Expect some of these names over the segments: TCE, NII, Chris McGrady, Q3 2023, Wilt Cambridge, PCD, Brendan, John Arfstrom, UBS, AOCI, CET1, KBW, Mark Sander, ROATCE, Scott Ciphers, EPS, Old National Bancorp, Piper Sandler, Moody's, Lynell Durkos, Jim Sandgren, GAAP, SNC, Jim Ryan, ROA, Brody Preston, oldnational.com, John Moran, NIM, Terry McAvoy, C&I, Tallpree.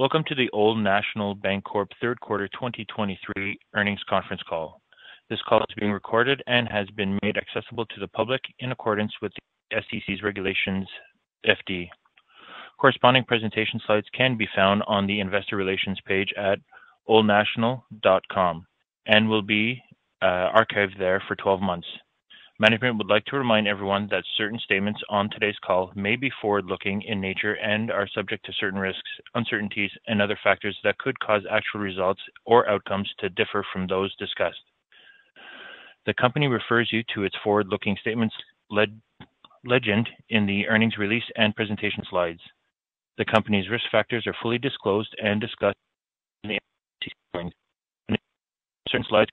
Welcome to the Old National Bancorp Third Quarter 2023 Earnings Conference Call. This call is being recorded and has been made accessible to the public in accordance with the SEC's Regulations FD. Corresponding presentation slides can be found on the Investor Relations page at oldnational.com and will be archived there for 12 months. Management would like to remind everyone that certain statements on today's call may be forward-looking in nature and are subject to certain risks, uncertainties, and other factors that could cause actual results or outcomes to differ from those discussed. The company refers you to its forward-looking statements legend in the earnings release and presentation slides. The company's risk factors are fully disclosed and discussed in the certain slides.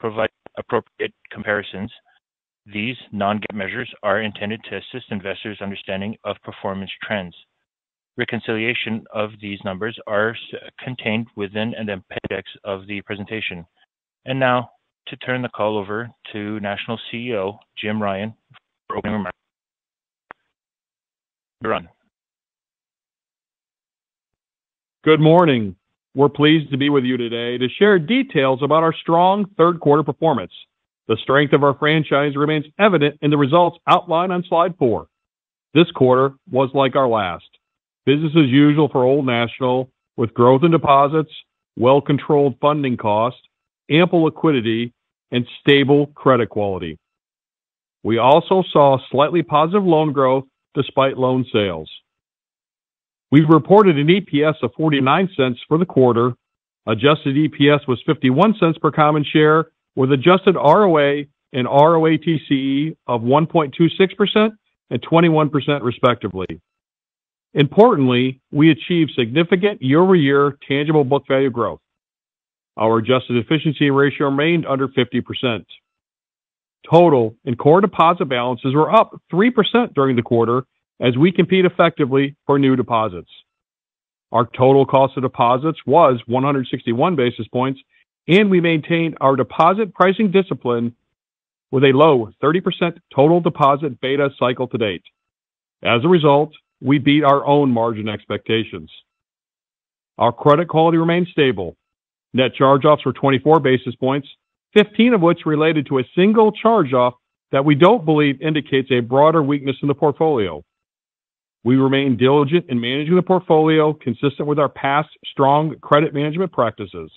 Provide appropriate comparisons. These non-GAAP measures are intended to assist investors' understanding of performance trends. Reconciliation of these numbers are contained within an appendix of the presentation. And now, to turn the call over to National CEO Jim Ryan for opening remarks. Good morning. We're pleased to be with you today to share details about our strong third quarter performance. The strength of our franchise remains evident in the results outlined on slide 4. This quarter was like our last. Business as usual for Old National, with growth in deposits, well-controlled funding costs, ample liquidity, and stable credit quality. We also saw slightly positive loan growth despite loan sales. We've reported an EPS of $0.49 for the quarter. Adjusted EPS was $0.51 per common share, with adjusted ROA and ROATCE of 1.26% and 21% respectively. Importantly, we achieved significant year-over-year tangible book value growth. Our adjusted efficiency ratio remained under 50%. Total and core deposit balances were up 3% during the quarter, as we compete effectively for new deposits. Our total cost of deposits was 161 basis points, and we maintained our deposit pricing discipline with a low 30% total deposit beta cycle to date. As a result, we beat our own margin expectations. Our credit quality remained stable. Net charge-offs were 24 basis points, 15 of which related to a single charge-off that we don't believe indicates a broader weakness in the portfolio. We remain diligent in managing the portfolio, consistent with our past strong credit management practices.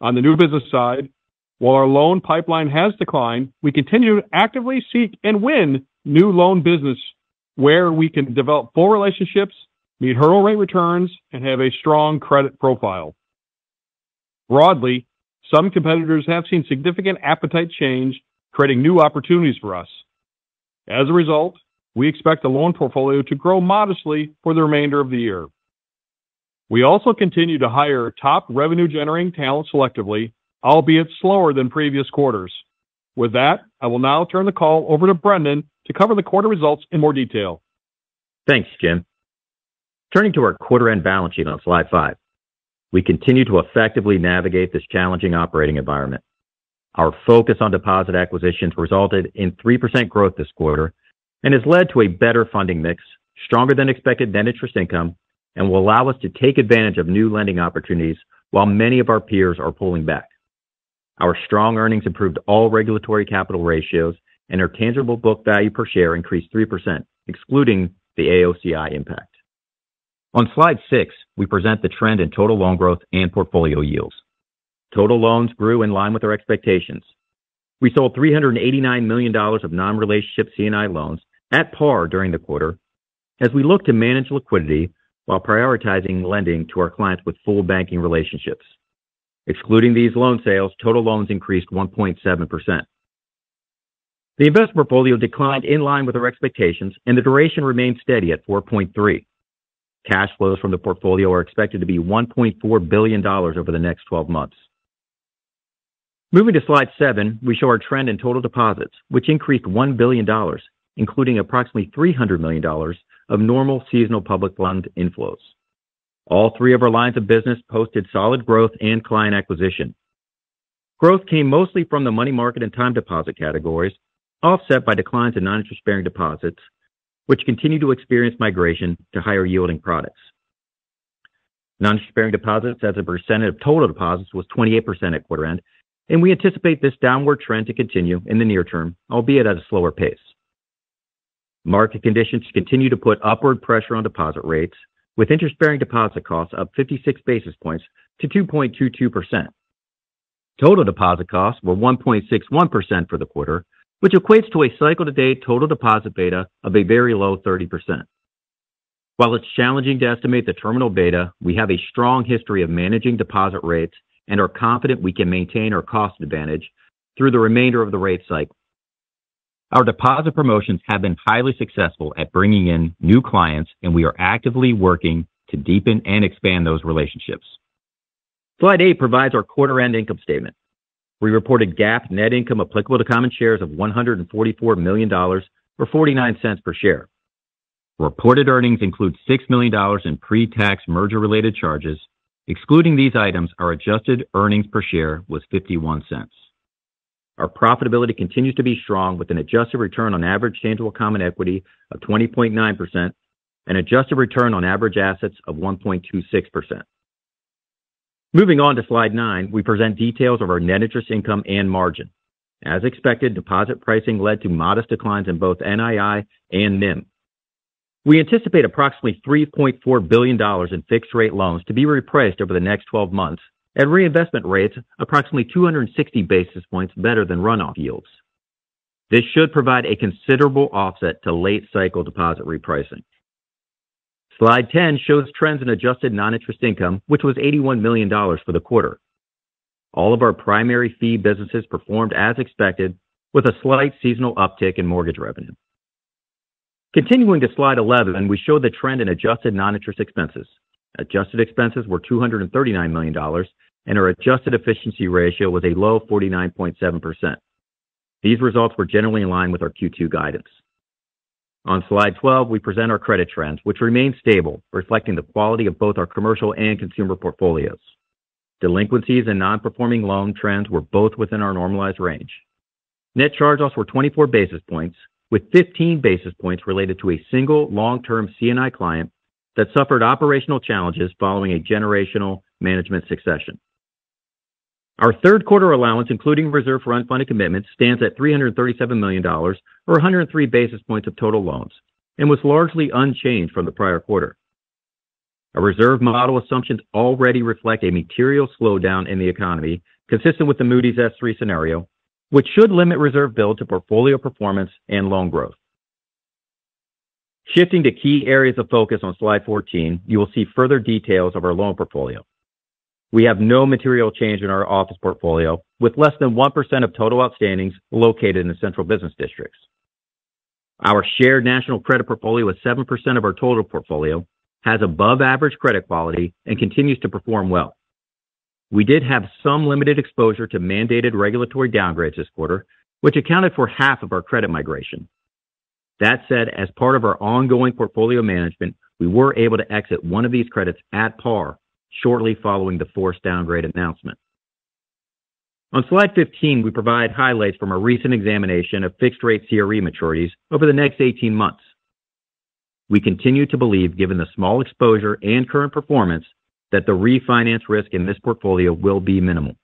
On the new business side, while our loan pipeline has declined, we continue to actively seek and win new loan business where we can develop full relationships, meet hurdle rate returns, and have a strong credit profile. Broadly, some competitors have seen significant appetite change, creating new opportunities for us. As a result, we expect the loan portfolio to grow modestly for the remainder of the year. We also continue to hire top revenue-generating talent selectively, albeit slower than previous quarters. With that, I will now turn the call over to Brendan to cover the quarter results in more detail. Thanks, Jim. Turning to our quarter-end balance sheet on slide 5, we continue to effectively navigate this challenging operating environment. Our focus on deposit acquisitions resulted in 3% growth this quarter, and has led to a better funding mix, stronger than expected net interest income, and will allow us to take advantage of new lending opportunities while many of our peers are pulling back. Our strong earnings improved all regulatory capital ratios, and our tangible book value per share increased 3%, excluding the AOCI impact. On slide 6, we present the trend in total loan growth and portfolio yields. Total loans grew in line with our expectations. We sold $389 million of non-relationship C&I loans at par during the quarter, as we look to manage liquidity while prioritizing lending to our clients with full banking relationships. Excluding these loan sales, total loans increased 1.7%. The investment portfolio declined in line with our expectations, and the duration remained steady at 4.3. Cash flows from the portfolio are expected to be $1.4 billion over the next 12 months. Moving to slide 7, we show our trend in total deposits, which increased $1 billion, including approximately $300 million of normal seasonal public fund inflows. All three of our lines of business posted solid growth and client acquisition. Growth came mostly from the money market and time deposit categories, offset by declines in non-interest-bearing deposits, which continue to experience migration to higher-yielding products. Non-interest-bearing deposits as a percentage of total deposits was 28% at quarter end, and we anticipate this downward trend to continue in the near term, albeit at a slower pace. Market conditions continue to put upward pressure on deposit rates, with interest-bearing deposit costs up 56 basis points to 2.22%. Total deposit costs were 1.61% for the quarter, which equates to a cycle-to-date total deposit beta of a very low 30%. While it's challenging to estimate the terminal beta, we have a strong history of managing deposit rates and are confident we can maintain our cost advantage through the remainder of the rate cycle. Our deposit promotions have been highly successful at bringing in new clients, and we are actively working to deepen and expand those relationships. Slide 8 provides our quarter-end income statement. We reported GAAP net income applicable to common shares of $144 million, or $0.49 per share. Reported earnings include $6 million in pre-tax merger-related charges. Excluding these items, our adjusted earnings per share was $0.51. Our profitability continues to be strong, with an adjusted return on average tangible common equity of 20.9% and adjusted return on average assets of 1.26%. Moving on to slide 9, we present details of our net interest income and margin. As expected, deposit pricing led to modest declines in both NII and NIM. We anticipate approximately $3.4 billion in fixed-rate loans to be repriced over the next 12 months at reinvestment rates approximately 260 basis points better than runoff yields. This should provide a considerable offset to late-cycle deposit repricing. Slide 10 shows trends in adjusted non-interest income, which was $81 million for the quarter. All of our primary fee businesses performed as expected, with a slight seasonal uptick in mortgage revenue. Continuing to slide 11, we show the trend in adjusted non-interest expenses. Adjusted expenses were $239 million, and our adjusted efficiency ratio was a low 49.7%. These results were generally in line with our Q2 guidance. On slide 12, we present our credit trends, which remain stable, reflecting the quality of both our commercial and consumer portfolios. Delinquencies and non-performing loan trends were both within our normalized range. Net charge-offs were 24 basis points, with 15 basis points related to a single long-term C&I client that suffered operational challenges following a generational management succession. Our third quarter allowance, including reserve for unfunded commitments, stands at $337 million, or 103 basis points of total loans, and was largely unchanged from the prior quarter. Our reserve model assumptions already reflect a material slowdown in the economy, consistent with the Moody's S3 scenario, which should limit reserve build to portfolio performance and loan growth. Shifting to key areas of focus on slide 14, you will see further details of our loan portfolio. We have no material change in our office portfolio, with less than 1% of total outstandings located in the central business districts. Our shared national credit portfolio is 7% of our total portfolio, has above-average credit quality, and continues to perform well. We did have some limited exposure to mandated regulatory downgrades this quarter, which accounted for half of our credit migration. That said, as part of our ongoing portfolio management, we were able to exit one of these credits at par shortly following the forced downgrade announcement. On slide 15, we provide highlights from a recent examination of fixed-rate CRE maturities over the next 18 months. We continue to believe, given the small exposure and current performance, that the refinance risk in this portfolio will be minimal.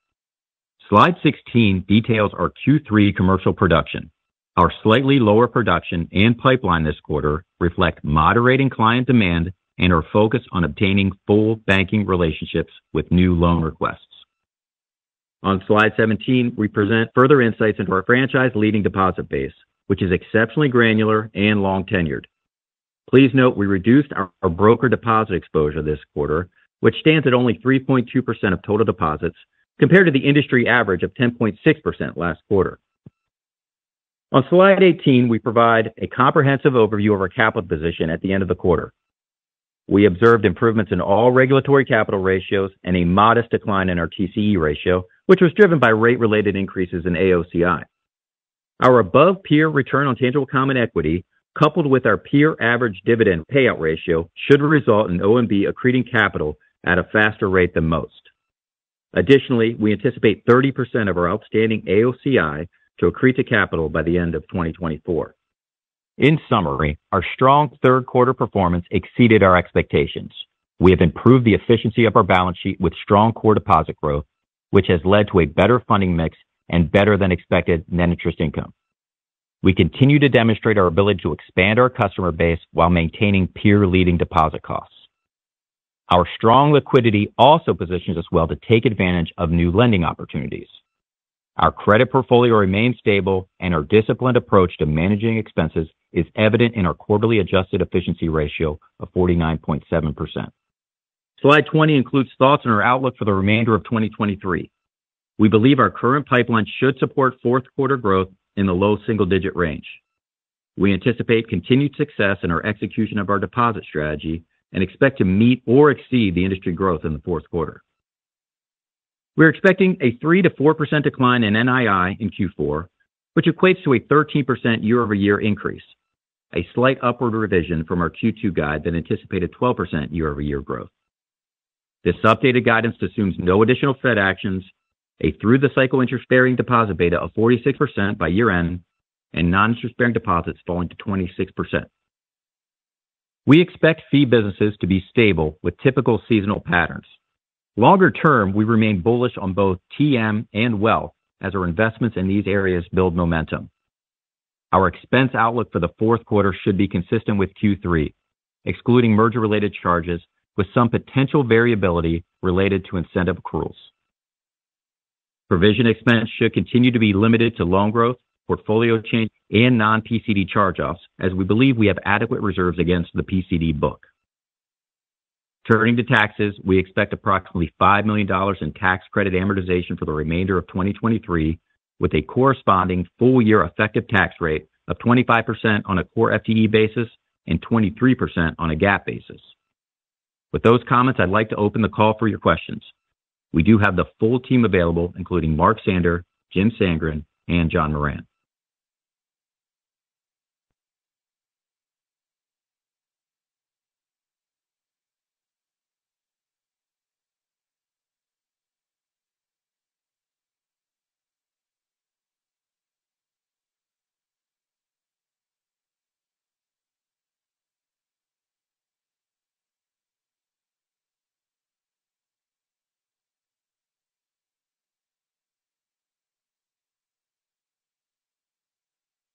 Slide 16 details our Q3 commercial production. Our slightly lower production and pipeline this quarter reflect moderating client demand and are focused on obtaining full banking relationships with new loan requests. On slide 17, we present further insights into our franchise-leading deposit base, which is exceptionally granular and long-tenured. Please note we reduced our broker deposit exposure this quarter, which stands at only 3.2% of total deposits, compared to the industry average of 10.6% last quarter. On slide 18, we provide a comprehensive overview of our capital position at the end of the quarter. We observed improvements in all regulatory capital ratios and a modest decline in our TCE ratio, which was driven by rate-related increases in AOCI. Our above-peer return on tangible common equity, coupled with our peer average dividend payout ratio, should result in ONB accreting capital at a faster rate than most. Additionally, we anticipate 30% of our outstanding AOCI to accrete to capital by the end of 2024. In summary, our strong third quarter performance exceeded our expectations. We have improved the efficiency of our balance sheet with strong core deposit growth, which has led to a better funding mix and better than expected net interest income. We continue to demonstrate our ability to expand our customer base while maintaining peer-leading deposit costs. Our strong liquidity also positions us well to take advantage of new lending opportunities. Our credit portfolio remains stable, and our disciplined approach to managing expenses is evident in our quarterly adjusted efficiency ratio of 49.7%. Slide 20 includes thoughts on our outlook for the remainder of 2023. We believe our current pipeline should support fourth quarter growth in the low single-digit range. We anticipate continued success in our execution of our deposit strategy and expect to meet or exceed the industry growth in the fourth quarter. We're expecting a 3 to 4% decline in NII in Q4, which equates to a 13% year-over-year increase, a slight upward revision from our Q2 guide that anticipated 12% year-over-year growth. This updated guidance assumes no additional Fed actions, a through-the-cycle interest-bearing deposit beta of 46% by year-end, and non-interest-bearing deposits falling to 26%. We expect fee businesses to be stable with typical seasonal patterns. Longer term, we remain bullish on both TM and wealth as our investments in these areas build momentum. Our expense outlook for the fourth quarter should be consistent with Q3, excluding merger-related charges, with some potential variability related to incentive accruals. Provision expense should continue to be limited to loan growth, portfolio change, and non-PCD charge-offs, as we believe we have adequate reserves against the PCD book. Turning to taxes, we expect approximately $5 million in tax credit amortization for the remainder of 2023, with a corresponding full-year effective tax rate of 25% on a core FTE basis and 23% on a GAAP basis. With those comments, I'd like to open the call for your questions. We do have the full team available, including Mark Sander, Jim Sandgren, and John Moran.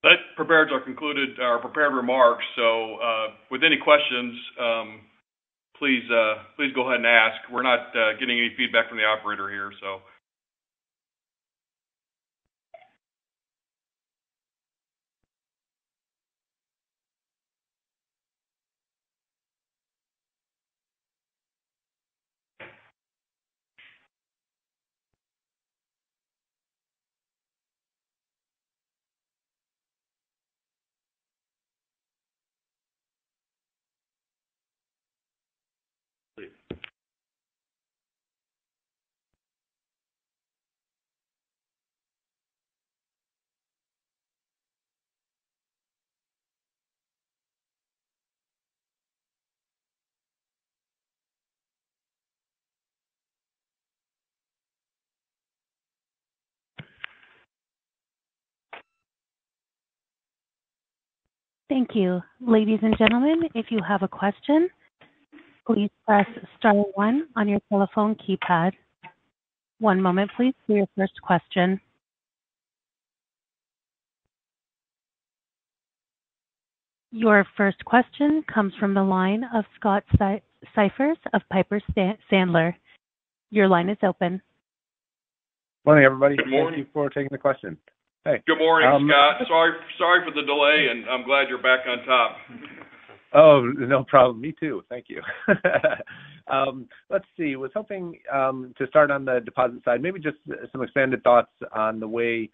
That prepares our concluded our prepared remarks. So, with any questions, please go ahead and ask. We're not getting any feedback from the operator here, so. Thank you. Ladies and gentlemen, if you have a question, please press star one on your telephone keypad. One moment, please, for your first question. Your first question comes from the line of Scott Ciphers of Piper Sandler. Your line is open. Morning, everybody. Good morning. Thank you for taking the question. Hey. Good morning, Scott. Sorry for the delay, and I'm glad you're back on top. Oh, no problem. Me too. Thank you. Let's see. Was hoping to start on the deposit side, maybe just some expanded thoughts on the way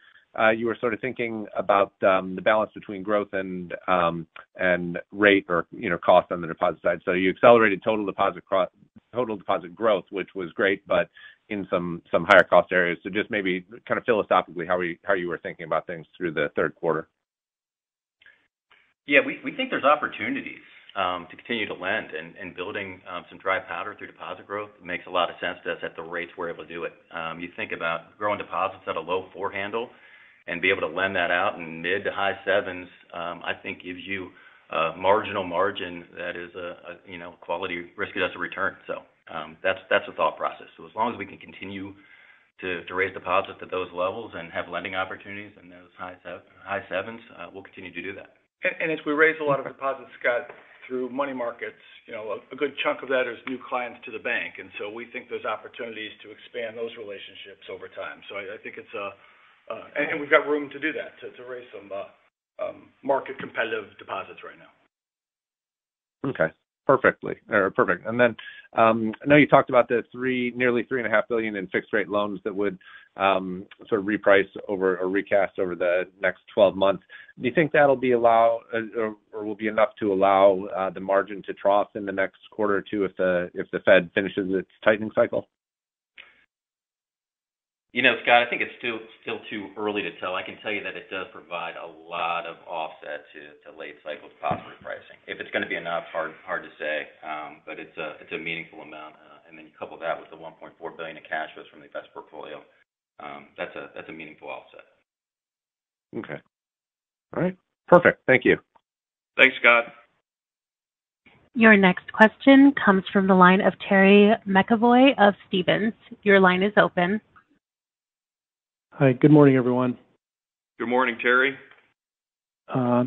you were sort of thinking about the balance between growth and rate or, you know, cost on the deposit side. So you accelerated total deposit growth, which was great, but in some higher cost areas. So just maybe kind of philosophically how you were thinking about things through the third quarter. Yeah, we think there's opportunities to continue to lend and building some dry powder through deposit growth makes a lot of sense to us at the rates we're able to do it. You think about growing deposits at a low four handle and be able to lend that out in mid to high sevens, I think gives you a marginal margin that is a quality risk-adjusted return. So that's the thought process. So as long as we can continue to raise deposits at those levels and have lending opportunities in those high sevens, we'll continue to do that. And as we raise a lot of deposits, Scott, through money markets, a good chunk of that is new clients to the bank. And so we think there's opportunities to expand those relationships over time. So I think it's and we've got room to do that, to raise some market competitive deposits right now. Okay. Perfect. And then I know you talked about the nearly $3.5 billion in fixed rate loans that would sort of reprice over or recast over the next 12 months. Do you think that'll be will be enough to allow the margin to trough in the next quarter or two if the Fed finishes its tightening cycle? Scott, I think it's still too early to tell. I can tell you that it does provide a lot of offset to late cycle deposit repricing. If it's going to be enough, hard to say, but it's a meaningful amount. And then you couple that with the $1.4 billion in cash flows from the investment portfolio. That's a meaningful offset. Okay. All right. Perfect. Thank you. Thanks, Scott. Your next question comes from the line of Terry McAvoy of Stevens. Your line is open. Hi, good morning, everyone. Good morning, Terry.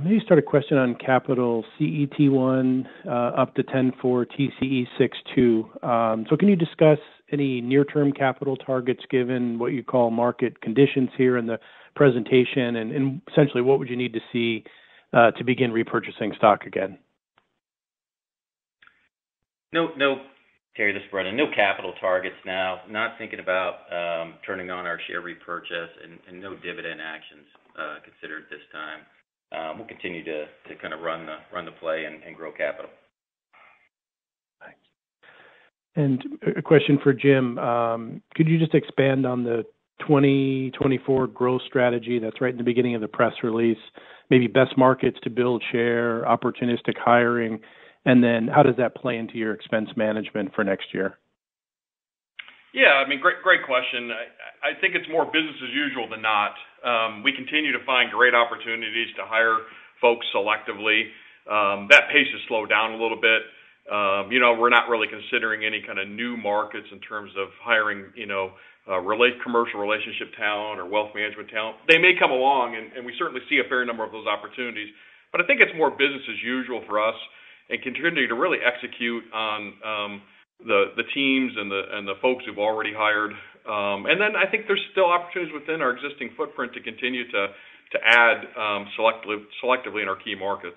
Maybe start a question on capital, CET1 up to 10.4, TCE 6.2. So can you discuss any near-term capital targets given what you call market conditions here in the presentation, and essentially what would you need to see to begin repurchasing stock again? No. Terry, this is Brendan. No capital targets now. Not thinking about turning on our share repurchase and no dividend actions considered this time. We'll continue to kind of run the play and grow capital. Thanks. And a question for Jim. Could you just expand on the 2024 growth strategy that's right in the beginning of the press release? Maybe best markets to build share, opportunistic hiring. And then how does that play into your expense management for next year? Yeah, I mean, great question. I think it's more business as usual than not. We continue to find great opportunities to hire folks selectively. That pace has slowed down a little bit. We're not really considering any kind of new markets in terms of hiring, commercial relationship talent or wealth management talent. They may come along, and we certainly see a fair number of those opportunities. But I think it's more business as usual for us, and continue to really execute on the teams and the folks who've already hired. And then I think there's still opportunities within our existing footprint to continue to add selectively in our key markets.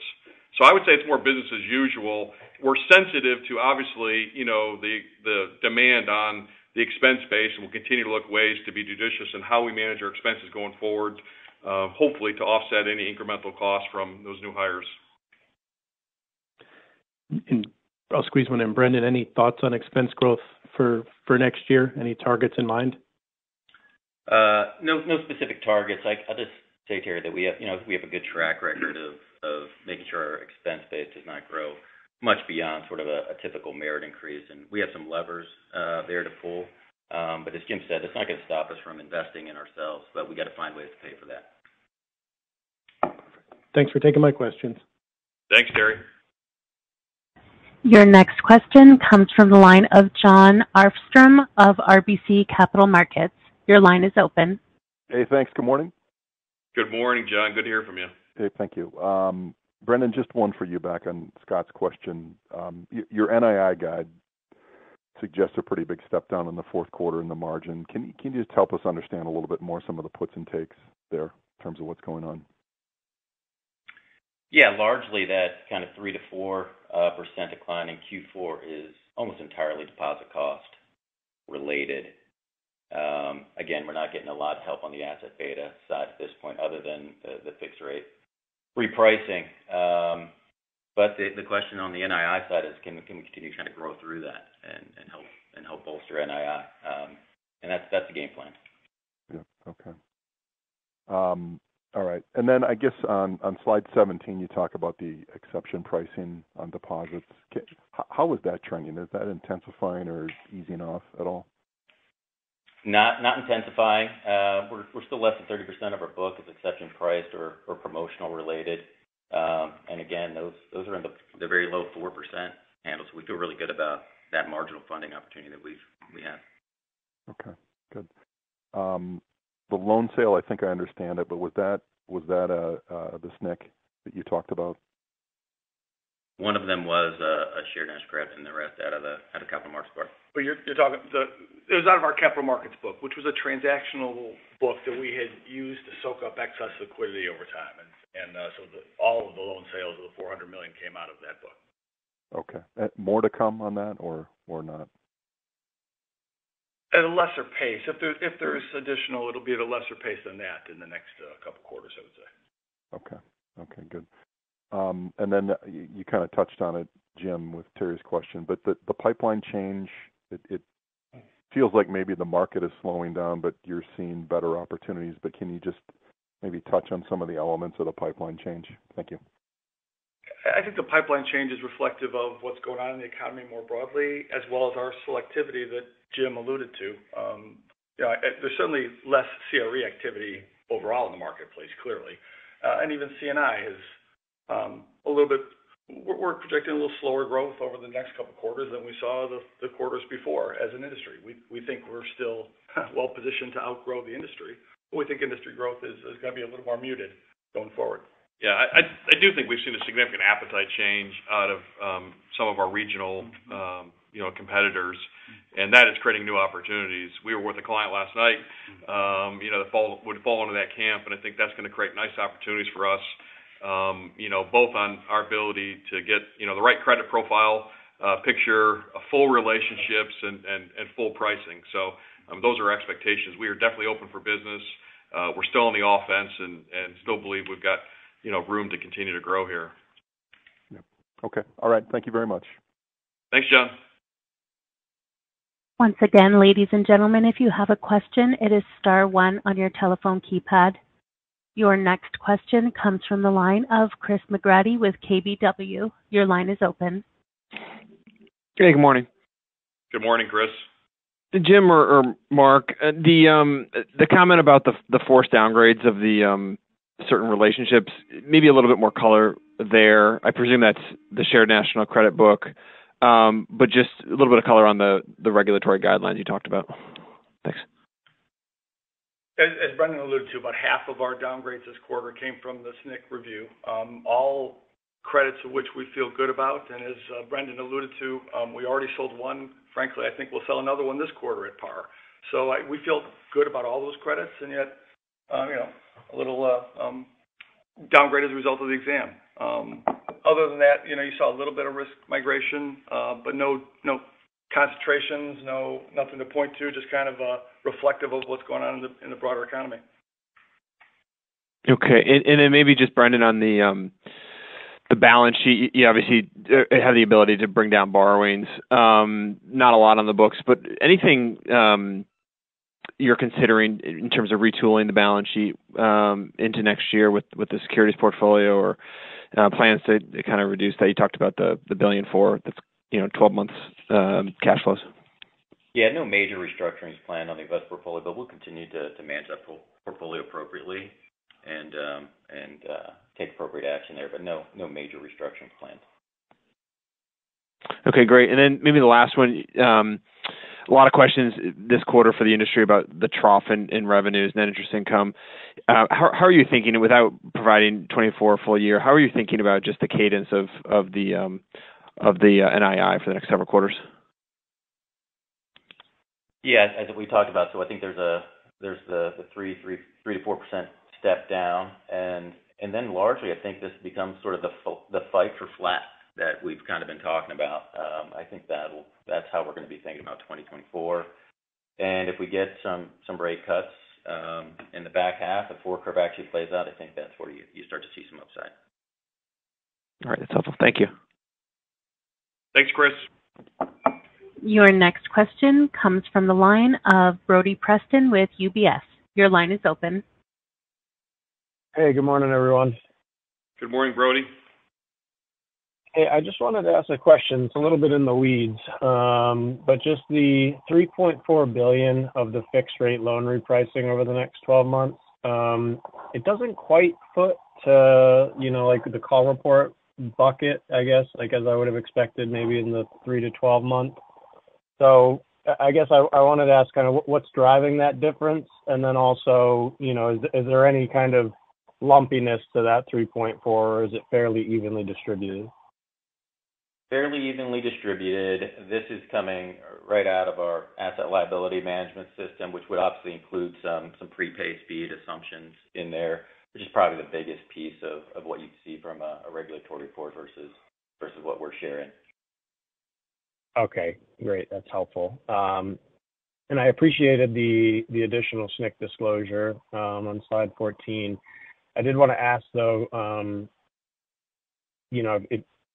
So I would say it's more business as usual. We're sensitive to, obviously, the demand on the expense base, and we'll continue to look ways to be judicious in how we manage our expenses going forward, hopefully to offset any incremental costs from those new hires. And I'll squeeze one in. Brendan, any thoughts on expense growth for next year? Any targets in mind? No specific targets. I'll just say, Terry, that we have a good track record of making sure our expense base does not grow much beyond sort of a typical merit increase. And we have some levers there to pull. But as Jim said, it's not going to stop us from investing in ourselves, but we got to find ways to pay for that. Thanks for taking my questions. Thanks, Terry. Your next question comes from the line of John Arfstrom of RBC Capital Markets. Your line is open. Hey, thanks. Good morning. Good morning, John. Good to hear from you. Hey, thank you. Brendan, just one for you back on Scott's question. Your NII guide suggests a pretty big step down in the fourth quarter in the margin. Can you just help us understand a little bit more some of the puts and takes there in terms of what's going on? Yeah, largely that kind of 3 to 4% decline in Q4 is almost entirely deposit cost related. Again, we're not getting a lot of help on the asset beta side at this point other than the fixed rate repricing. But the question on the NII side is can we continue to kind of grow through that and help bolster NII? And that's the game plan. Yeah, okay. All right. And then I guess on slide 17, you talk about the exception pricing on deposits. How is that trending? Is that intensifying or easing off at all? Not intensifying. We're still less than 30% of our book is exception priced or promotional related. And again, those are in the very low 4% handles. We feel really good about that marginal funding opportunity that we have. Okay, good. The loan sale, I think I understand it, but was that the SNC that you talked about? One of them was a shared national credit, and the rest out of capital markets book. Well, you're talking it was out of our capital markets book, which was a transactional book that we had used to soak up excess liquidity over time, and so all of the loan sales of the $400 million came out of that book. Okay, more to come on that, or not? At a lesser pace. If there's additional, it'll be at a lesser pace than that in the next couple quarters, I would say. Okay, good. And then you kind of touched on it, Jim, with Terry's question, but the pipeline change, it feels like maybe the market is slowing down, but you're seeing better opportunities. But can you just maybe touch on some of the elements of the pipeline change? Thank you. I think the pipeline change is reflective of what's going on in the economy more broadly, as well as our selectivity that Jim alluded to. There's certainly less CRE activity overall in the marketplace, clearly, and even C&I has a little bit. We're projecting a little slower growth over the next couple quarters than we saw the quarters before as an industry. We think we're still well positioned to outgrow the industry. But we think industry growth is going to be a little more muted going forward. Yeah, I do think we've seen a significant appetite change out of some of our regional competitors, and that is creating new opportunities. We were with a client last night, that would fall into that camp, and I think that's going to create nice opportunities for us. Both on our ability to get, the right credit profile, picture, full relationships, and full pricing. So those are expectations. We are definitely open for business. We're still on the offense and still believe we've got, room to continue to grow here. Yep. Okay. All right. Thank you very much. Thanks, John. Once again, ladies and gentlemen, if you have a question, it is star one on your telephone keypad. Your next question comes from the line of Chris McGrady with KBW. Your line is open. Hey, good morning. Good morning, Chris. Jim or Mark, the comment about the forced downgrades of the certain relationships, maybe a little bit more color there. I presume that's the shared national credit book, but just a little bit of color on the regulatory guidelines you talked about. Thanks. As Brendan alluded to, about half of our downgrades this quarter came from the SNC review. All credits of which we feel good about, and as Brendan alluded to, we already sold one. Frankly, I think we'll sell another one this quarter at par. So we feel good about all those credits, and yet, a little downgrade as a result of the exam. Other than that, you saw a little bit of risk migration, but no concentrations, nothing to point to, just kind of reflective of what's going on in the broader economy. Okay, and then maybe just Brendan on the balance sheet. You obviously have the ability to bring down borrowings. Not a lot on the books, but anything you're considering in terms of retooling the balance sheet into next year with the securities portfolio or plans to kind of reduce that? You talked about the $1.4 billion that's 12 months cash flows. Yeah, no major restructurings planned on the investment portfolio, but we'll continue to manage that portfolio appropriately and take appropriate action there. But no major restructurings planned. Okay, great. And then maybe the last one. A lot of questions this quarter for the industry about the trough in revenues, net interest income. How are you thinking, without providing 24 full year? How are you thinking about just the cadence of the NII for the next several quarters? Yeah, as we talked about, so I think there's the 3 to 4% step down, and then largely I think this becomes sort of the fight for flat that we've kind of been talking about. I think that's how we're going to be thinking about 2024. And if we get some rate cuts in the back half, the forward curve actually plays out, I think that's where you start to see some upside. All right, that's helpful. Thank you. Thanks, Chris. Your next question comes from the line of Brody Preston with UBS. Your line is open. Hey, good morning, everyone. Good morning, Brody. Hey, I just wanted to ask a question. It's a little bit in the weeds, but just the $3.4 billion of the fixed rate loan repricing over the next 12 months, it doesn't quite fit to, you know, like the call report bucket, I guess, like as I would have expected maybe in the 3 to 12 month. So I guess I wanted to ask kind of what's driving that difference, and then also, you know, is there any kind of lumpiness to that 3.4, or is it fairly evenly distributed? Fairly evenly distributed. This is coming right out of our asset liability management system, which would obviously include some prepay speed assumptions in there, which is probably the biggest piece of what you'd see from a regulatory report versus what we're sharing. Okay, great. That's helpful. And I appreciated the additional SNC disclosure on slide 14. I did want to ask, though, you know,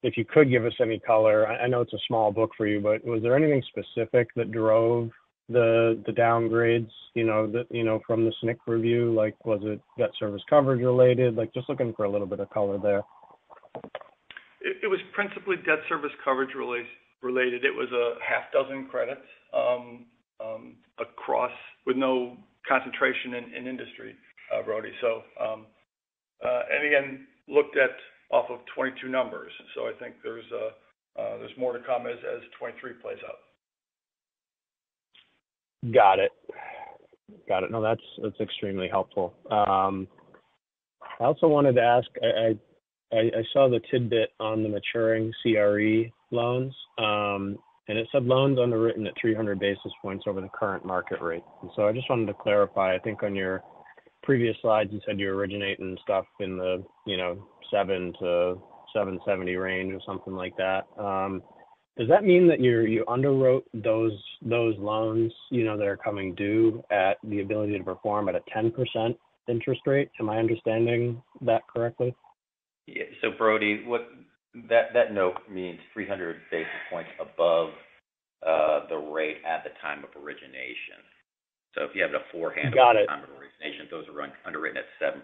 if you could give us any color. I know it's a small book for you, but was there anything specific that drove the downgrades, from the SNC review? Like, was it debt service coverage related? Like, just looking for a little bit of color there. It was principally debt service coverage related. It was a half dozen credits across, with no concentration in industry, Brody. So, and again, looked at off of 22 numbers. So I think there's more to come as 23 plays out. Got it. No, that's extremely helpful. I also wanted to ask, I saw the tidbit on the maturing CRE loans, and it said loans underwritten at 300 basis points over the current market rate. And so I just wanted to clarify, I think on your previous slides, you said you originate and stuff in the, 7 to 770 range or something like that. Does that mean that you underwrote those loans, that are coming due at the ability to perform at a 10% interest rate? Am I understanding that correctly? Yeah. So Brody, what that note means 300 basis points above the rate at the time of origination. So if you have it a four handle at the time of origination, those are underwritten at 7%.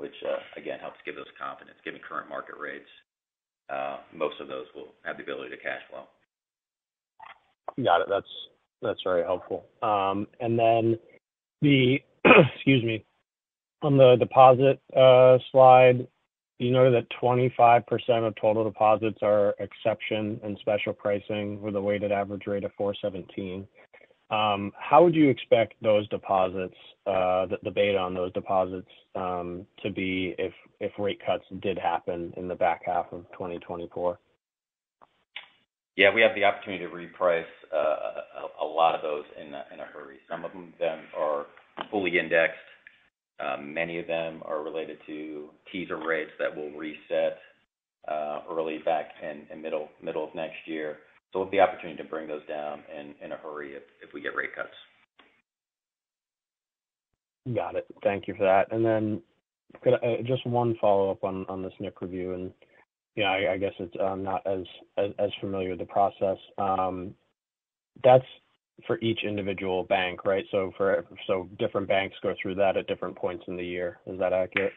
Which, again, helps give us confidence. Given current market rates, most of those will have the ability to cash flow. Got it. That's very helpful. And then excuse me, on the deposit slide, you noted that 25% of total deposits are exception and special pricing with a weighted average rate of 4.17. How would you expect those deposits, the beta on those deposits, to be if rate cuts did happen in the back half of 2024? Yeah, we have the opportunity to reprice a lot of those in a hurry. Some of them are fully indexed. Many of them are related to teaser rates that will reset early back and middle of next year. So we'll have the opportunity to bring those down in a hurry if we get rate cuts. Got it. Thank you for that. And then could just one follow-up on the SNC review, and I guess it's not as familiar with the process. That's for each individual bank, right? So different banks go through that at different points in the year. Is that accurate?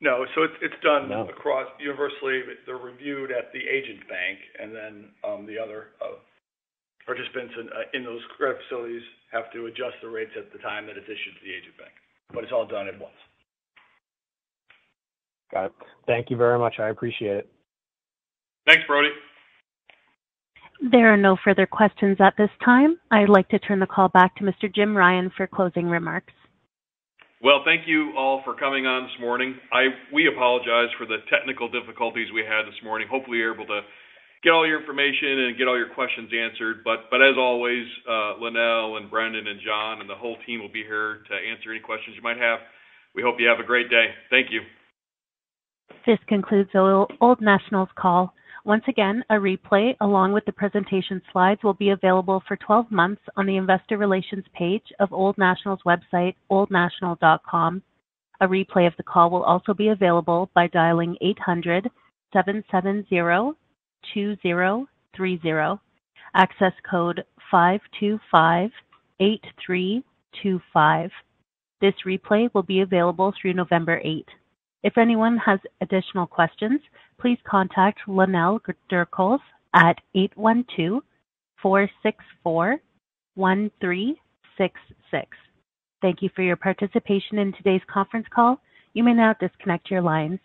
No, so it's done across universally. They're reviewed at the agent bank, and then the other participants in those credit facilities have to adjust the rates at the time that it's issued to the agent bank. But it's all done at once. Got it. Thank you very much. I appreciate it. Thanks, Brody. There are no further questions at this time. I'd like to turn the call back to Mr. Jim Ryan for closing remarks. Well, thank you all for coming on this morning. We apologize for the technical difficulties we had this morning. Hopefully you're able to get all your information and get all your questions answered. But as always, Linnell and Brendan and John and the whole team will be here to answer any questions you might have. We hope you have a great day. Thank you. This concludes the Old National's call. Once again, a replay along with the presentation slides will be available for 12 months on the Investor Relations page of Old National's website, oldnational.com. A replay of the call will also be available by dialing 800-770-2030, access code 525-8325. This replay will be available through November 8th. If anyone has additional questions, please contact Lynell Durkos at 812-464-1366. Thank you for your participation in today's conference call. You may now disconnect your lines.